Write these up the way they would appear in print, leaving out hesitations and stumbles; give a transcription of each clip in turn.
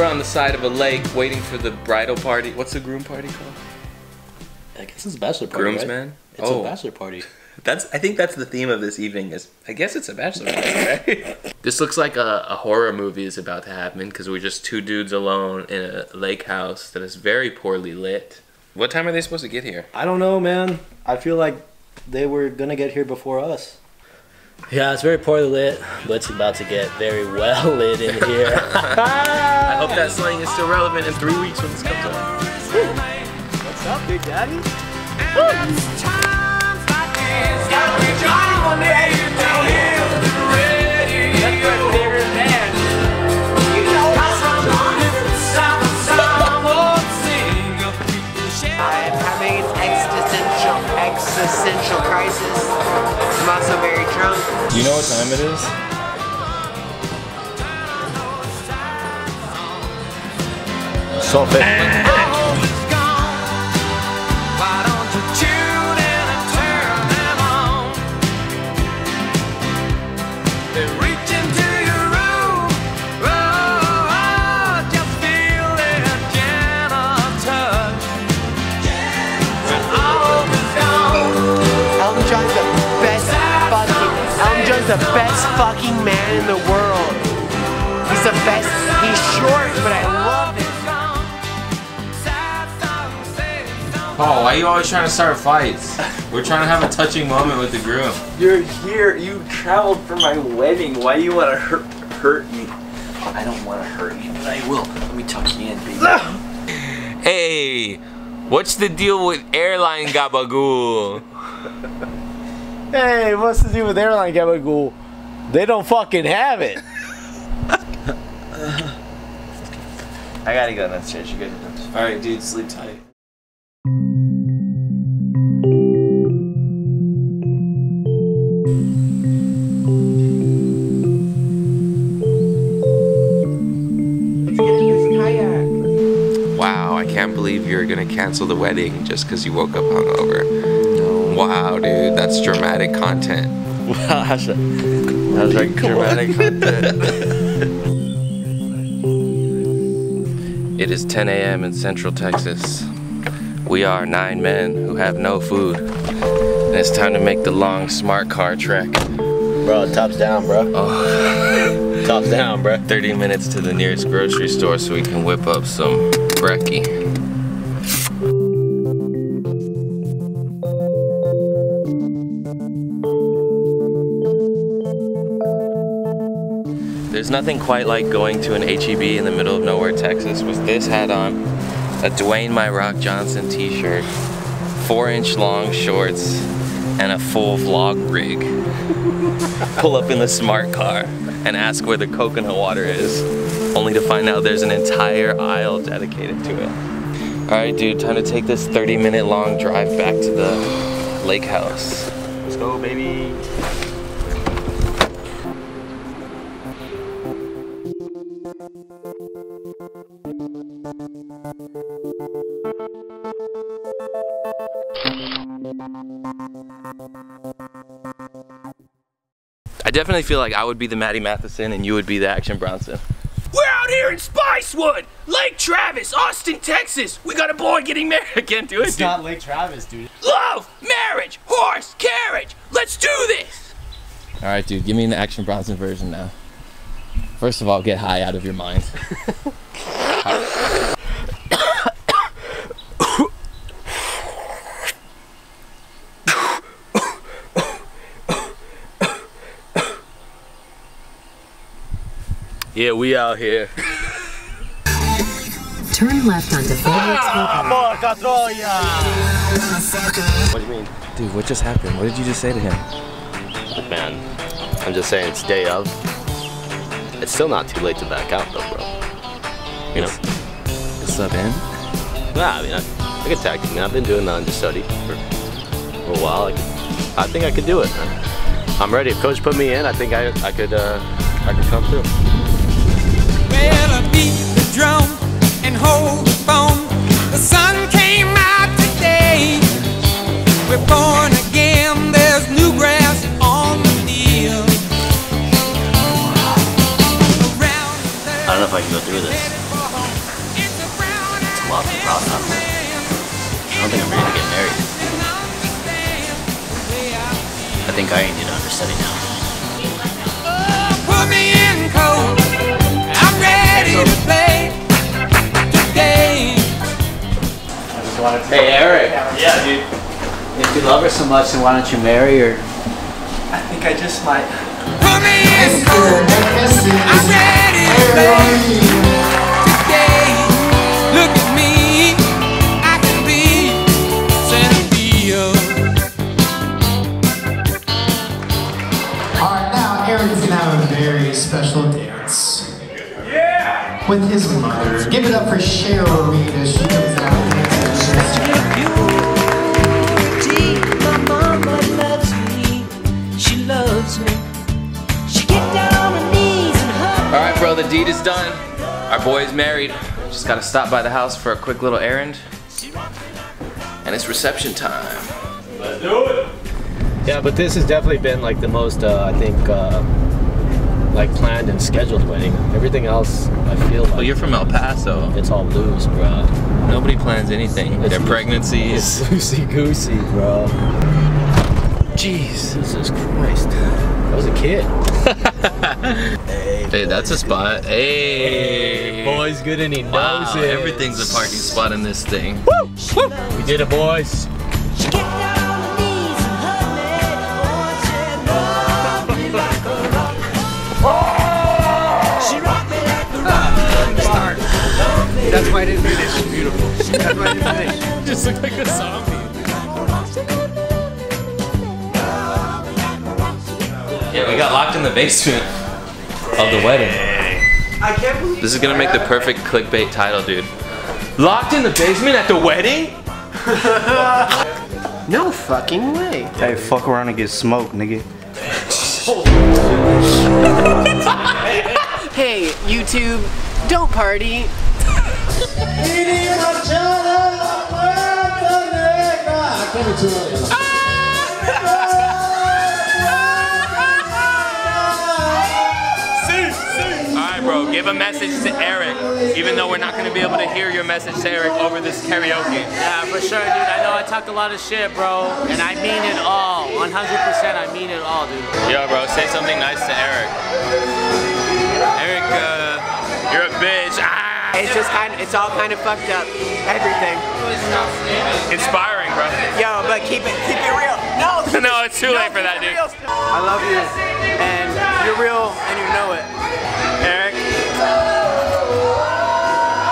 we're on the side of a lake waiting for the bridal party. What's the groom party called? I guess it's a bachelor party. Groomsman? Right? It's a bachelor party. I think that's the theme of this evening is, I guess it's a bachelor party, right? This looks like a horror movie is about to happen because we're just two dudes alone in a lake house that is very poorly lit. What time are they supposed to get here? I don't know, man. I feel like they were gonna get here before us. Yeah, it's very poorly lit, but it's about to get very well lit in here. I hope that slang is still relevant in 3 weeks when this comes out. What's up, Big Daddy? That's my favorite band. I'm having an existential crisis. I'm also very drunk. You know what time it is? Solvent. Why don't you tune in and turn them on? They reach into your room. Oh, just feel it. Cannot touch. When all is gone. Elton John's the best fucking. Elton John's the best fucking man in the world. He's the best. He's short, but I love it. Oh, why are you always trying to start fights? We're trying to have a touching moment with the groom. You're here. You traveled for my wedding. Why do you want to hurt me? I don't want to hurt you, but I will. Let me tuck you in, baby. Hey, what's the deal with airline Gabagool? Hey, what's the deal with airline Gabagool? They don't fucking have it. I gotta go downstairs. You gotta go downstairs. All right, dude, sleep tight. You're gonna cancel the wedding just because you woke up hungover. No. Wow, dude, that's dramatic content. Wow, that's like dramatic content. It is 10 a.m. in Central Texas. We are 9 men who have no food, and it's time to make the long smart car trek. Bro, tops down, bro. Oh. Tops down, bro. 30 minutes to the nearest grocery store so we can whip up some brekkie. There's nothing quite like going to an HEB in the middle of nowhere, Texas, with this hat on, a Dwayne My Rock Johnson t-shirt, 4-inch long shorts, and a full vlog rig. Pull up in the smart car and ask where the coconut water is, only to find out there's an entire aisle dedicated to it. Alright dude, time to take this 30-minute long drive back to the lake house. Let's go, baby. I definitely feel like I would be the Matty Matheson and you would be the Action Bronson. We're out here in Spicewood, Lake Travis, Austin, Texas. We got a boy getting married. I can't do it, It's not Lake Travis, dude. Love, marriage, horse, carriage. Let's do this. All right, dude, give me the Action Bronson version now. First of all, get high out of your mind. Yeah, we out here. Turn left onto What do you mean? Dude, what just happened? What did you just say to him? Man, I'm just saying it's day of. It's still not too late to back out though, bro. You know? What's up, man? Nah, I mean, I could tag team. I've been doing the understudy for a while. I think I could do it. I'm ready. If Coach put me in, I think I could come through. Well, I beat the drum and hold the phone. The sun came out today. We're born again. There's new grass on the field. I don't know if I can go through this. love the process. I don't think I'm ready to get married. I think I ain't need an understudy now. Put me in cold. I'm ready to play today. Hey, Eric. Yeah, dude. If you love her so much, then why don't you marry her? I think I just might. Put me in cold. I'm ready to play today. Look at me. I can be Santio. All right, now Eric's gonna have a very special dance. Yeah. With his mother. Give it up for Cheryl Reed as she comes out. Alright bro, the deed is done. Our boy is married. Just gotta stop by the house for a quick little errand. And it's reception time. Let's do it! Yeah, but this has definitely been like the most, I think, like planned and scheduled wedding. Everything else, I feel like... Well, you're from El Paso. It's all loose, bro. Nobody plans anything. It's their pregnancies. It's loosey-goosey, bro. Jeez. Jesus Christ. I was a kid. Hey, hey, that's a spot. Hey. Hey, boy's good and he knows it. Everything's a parking spot in this thing. Woo! Woo! We did it, boys. That's why I didn't do this. She's beautiful. That's why I didn't do this. Just looked like a zombie. Yeah, we got locked in the basement of the wedding. I can't believe this is gonna make the perfect clickbait title, dude. Locked in the basement at the wedding? No fucking way. Hey, fuck around and get smoked, nigga. Hey, YouTube, don't party. Alright bro, give a message to Eric, even though we're not going to be able to hear your message to Eric over this karaoke. Yeah, for sure dude, I know I talked a lot of shit bro, and I mean it all, 100% I mean it all dude. Yo bro, say something nice to Eric. Eric, you're a bitch. It's just it's all kind of fucked up. Everything. Inspiring, bro. Yo, but keep it real. No. No, it's too late for that, dude. I love you, and you're real, and you know it. Eric,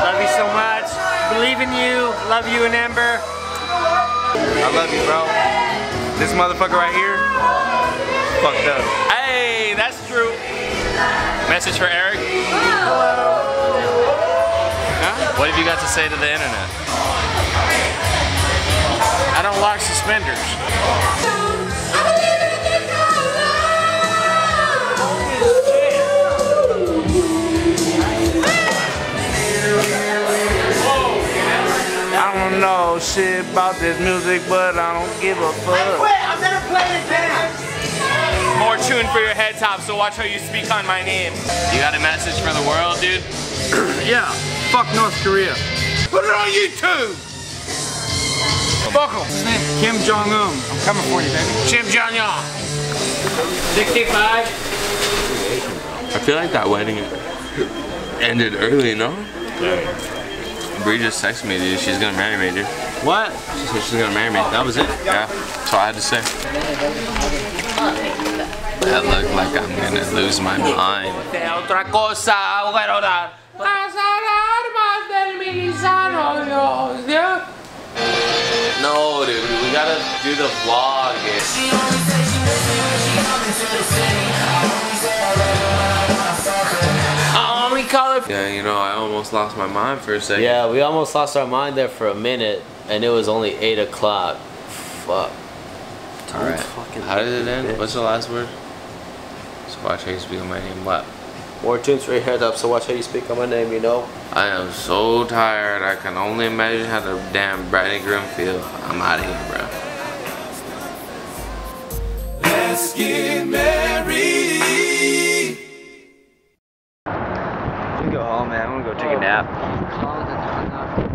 love you so much. Believe in you. Love you and Amber. I love you, bro. This motherfucker right here, fucked up. Hey, that's true. Message for Eric. Hello. What have you got to say to the internet? I don't like suspenders. I don't know shit about this music, but I don't give a fuck. I quit. I'm gonna play the dance. More tune for your head top, so watch how you speak on my name. You got a message for the world, dude? Yeah. Fuck North Korea. Put it on YouTube! Fuck him. What's his name? Kim Jong-un. I'm coming for you, baby. Kim Jong-un. 65. I feel like that wedding ended early, no? Yeah. Bree just texted me, dude. She's gonna marry me, dude. What? She said she's gonna marry me. That was it. Yeah. That's all I had to say. That looked like I'm gonna lose my mind. Otra cosa. No, dude, we gotta do the vlog. Yeah, you know, I almost lost my mind for a second. Yeah, we almost lost our mind there for a minute, and it was only 8 o'clock. Fuck. Alright, how did it end? What's the last word? So watch how you speak on my name, what? More tunes for your head up, so watch how you speak on my name, you know? I am so tired, I can only imagine how the damn bride and groom feel. I'm out of here, bro. Let's get married. I'm gonna go home, man. I'm gonna go take a nap.